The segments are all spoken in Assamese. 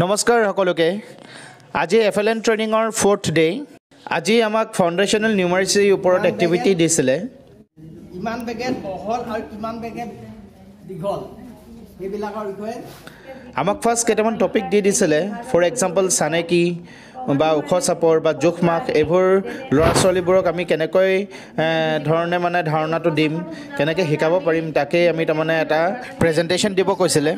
নমস্কাৰ সকলোকে। আজি FLN ট্ৰেনিঙৰ 4th ডে। আজি আমাক ফাউণ্ডেশ্যনেল নিউমাৰিচি ওপৰত এক্টিভিটি দিছিলে। ইমান বেগে বহল আৰু ইমান বেগে দীঘল এইবিলাকৰ বিষয়ে আমাক ফাৰ্ষ্ট কেইটামান টপিক দি দিছিলে। ফৰ এক্সাম্পল, চানেকি বা ওখ চাপৰ বা জোখ মাখ, এইবোৰ ল'ৰা ছোৱালীবোৰক আমি কেনেকৈ ধৰণে মানে ধাৰণাটো দিম, কেনেকৈ শিকাব পাৰিম, তাকেই আমি তাৰমানে এটা প্ৰেজেণ্টেশ্যন দিব কৈছিলে।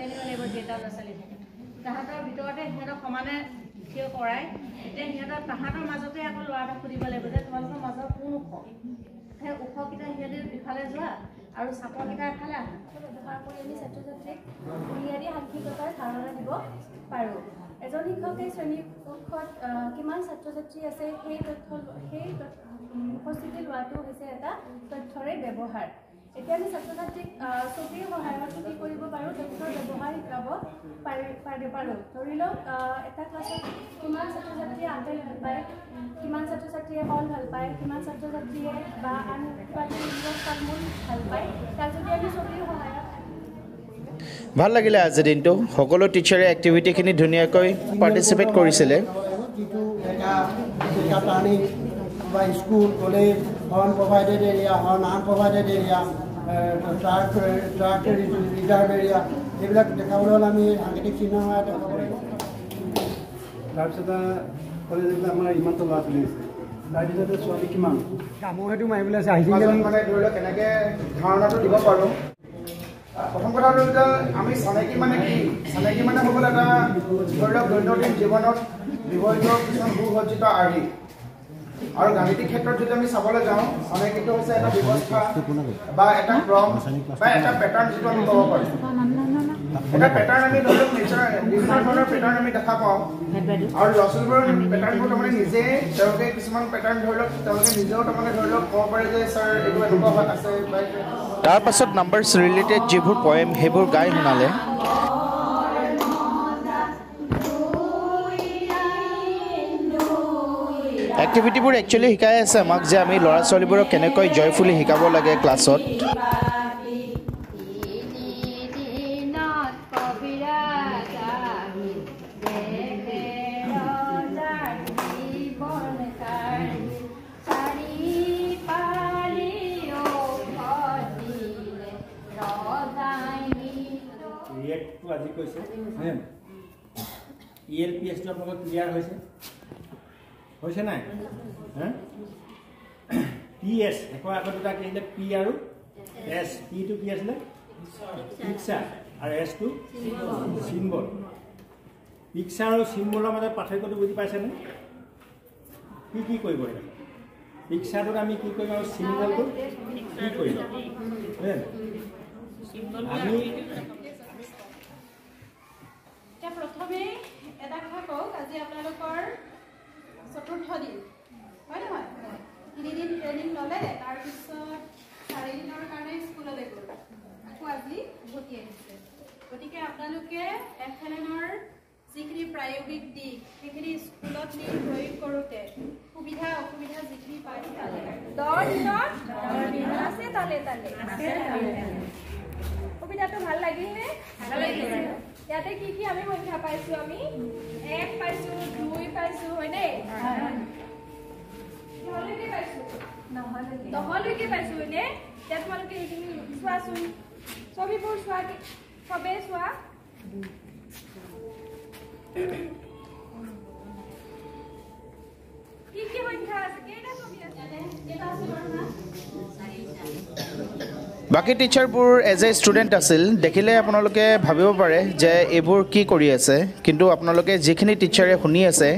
এজন শিক্ষকে শ্ৰেণীকক্ষত কিমান ছাত্ৰ ছাত্ৰী আছে সেই তথ্য উপস্থিতি লোৱাটো হৈছে এটা তথ্যৰে ব্যৱহাৰ। এতিয়া আমি ছাত্ৰ ছাত্ৰীক ছবিৰ সহায়ত কি কৰিব পাৰোঁ, তথ্যৰ ব্যৱহাৰ শিকাব পাৰোঁ। ধৰি লওক এটা ক্লাছত কিমান ছাত্ৰ ছাত্ৰীয়ে আন্তৰিক ভাল পায়, কিমান ছাত্ৰ ছাত্ৰীয়ে কল ভাল পায়, কিমান ছাত্ৰ ছাত্ৰীয়ে বা আন কিবা ফল মূল ভাল পায়, তাক যদি আমি ছবিৰ সহায়ত। ভাল লাগিলে আজিৰ দিনটো। সকলো টিচাৰে এক্টিভিটিখিনি ধুনীয়াকৈ পাৰ্টিচিপেট কৰিছিলে। যিটো বা স্কুল কলেজ আনপ্ৰভাইডেড এৰিয়া বা আনপ্ৰভাইডেড এৰিয়া, ৰিজাৰ্ভ এৰিয়া, এইবিলাক দেখাবলৈ হ'লে আমি সাংকেতিক চিহ্ন দেখাব লাগিব। তাৰপিছত কলেজত আমাৰ ইমানটো ল'ৰা ছোৱালী আছে, তাৰপিছতে ছোৱালী কিমান কামৰ সেইটো মাৰিবলৈ আছে, মানে ধৰি লওক কেনেকৈ ধাৰণাটো দিব পাৰোঁ। প্ৰথম কথা হ'ল যে আমি চানেকি মানে কি, চানেকি মানে হ'বলৈ এটা ধৰি লওক দৈনন্দিন জীৱনত ব্যৱহৃত কিছুমান সুসজ্জিত আৰ্হি। আৰু গাণিতিক ক্ষেত্ৰত যদি আমি চাবলৈ যাওঁ, চানেকিটো হৈছে এটা ব্যৱস্থা বা এটা ক্ৰম বা এটা পেটাৰ্ণ, যিটো আমি ক'ব পাৰোঁ। এটা পেটাৰ্ণ আমি ধৰি লওক বিভিন্ন ধৰণৰ পেটাৰ্ণ আমি দেখা পাওঁ। আৰু ল'ৰা ছোৱালীবোৰৰ পেটাৰ্ণবোৰ তাৰমানে নিজে তেওঁলোকে কিছুমান পেটাৰ্ণ ধৰি লওক তেওঁলোকে নিজেও তাৰমানে ধৰি লওক ক'ব পাৰে যে ছাৰ এইটো এনেকুৱা আছে। তাৰপাছত নাম্বাৰ্ছ ৰিলেটেড যিবোৰ পয়েম সেইবোৰ গাই শুনালে। এক্টিভিটিবোৰ একচুৱেলি শিকাই আছে আমাক যে আমি ল'ৰা ছোৱালীবোৰক কেনেকৈ জয়ফুলি শিকাব লাগে ক্লাছত। হৈছে নাই পি এছ আকৌ আগত দুটা কি আছিলে, পি আৰু এছ। পিটো কি আছিলে, পিকচাৰ, আৰু এছটো চিম্বল। পিকচাৰ আৰু চিম্বলৰ মাজত পাৰ্থক্যটো বুজি পাইছেনে? কি কি কৰিব লাগে পিকচাৰটোত আমি কি কৰিম আৰু চিম্বলটো কি কৰিম। আমি এতিয়া প্ৰথমে এটা কথা কওক, আজি আপোনালোকৰ চতুৰ্থ দিন হয় নহয়? 3 দিন ট্ৰেইনিং ল'লে, তাৰপিছত 4 দিনৰ কাৰণে স্কুললৈ গ'ল, আকৌ আজি উভতি আহিছে। গতিকে আপোনালোকে FLNৰ যিখিনি প্ৰায়োগিক দিশ সেইখিনি স্কুলত নি প্ৰয়োগ কৰোঁতে সুবিধা অসুবিধা যিখিনি পায় তালে 10 দিনত আছে তালে তালে সুবিধাটো ভাল লাগিলনে? ইয়াতে কি কি আমি সংখ্যা পাইছো, আমি 1 পাইছো, 2 পাইছো, হয়নে? নহ'লেকে পাইছো, নহ'লেকে পাইছো নে? এতিয়া তোমালোকে এইখিনি চোৱাচোন, ছবিবোৰ চোৱা, চবেই চোৱা। কি কি সংখ্যা আছে, কেইটা ছবি আছে, কেইটা আছে বাৰু না? বাকী টিচাৰবোৰ এজ এ ষ্টুডেণ্ট আছিল, দেখিলে আপোনালোকে ভাবিব পাৰে যে এইবোৰ কি কৰি আছে, কিন্তু আপোনালোকে যিখিনি টিচাৰে শুনি আছে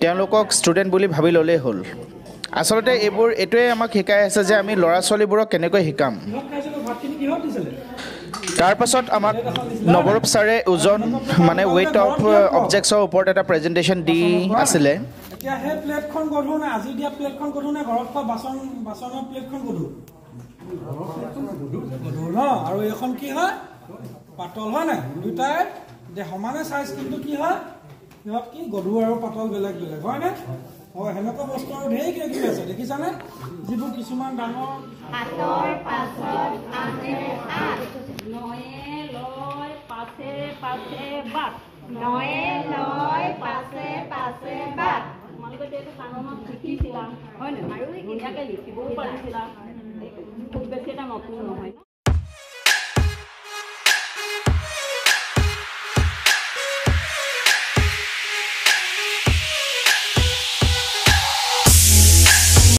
তেওঁলোকক ষ্টুডেণ্ট বুলি ভাবি ল'লেই হ'ল। আচলতে এইবোৰ এইটোৱে আমাক শিকাই আছে যে আমি ল'ৰা ছোৱালীবোৰক কেনেকৈ শিকাম। তাৰপাছত আমাক নৱৰূপ ছাৰে ওজন মানে ৱেইট অফ অবজেক্টছৰ ওপৰত এটা প্ৰেজেণ্টেশ্যন দি আছিলে। আৰু এইখন কি হয়, পাতল হয় নাই, দুটাই সমানে চাইজ, কিন্তু কি হয় সিহঁত কি গধুৰ আৰু পাতল বেলেগ বেলেগ হয় নাই? হয়, সেনেকুৱা বস্তু আৰু ঢেৰ কিবা কিবি আছে দেখিছানে, যিবোৰ কিছুমান ডাঙৰ তোমালোকে লিখিবও পাৰা খুব বেছি এটা নতুন নহয়।